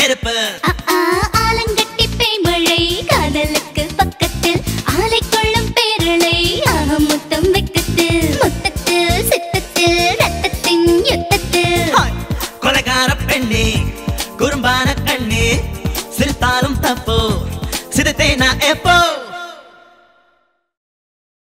நெருப்பு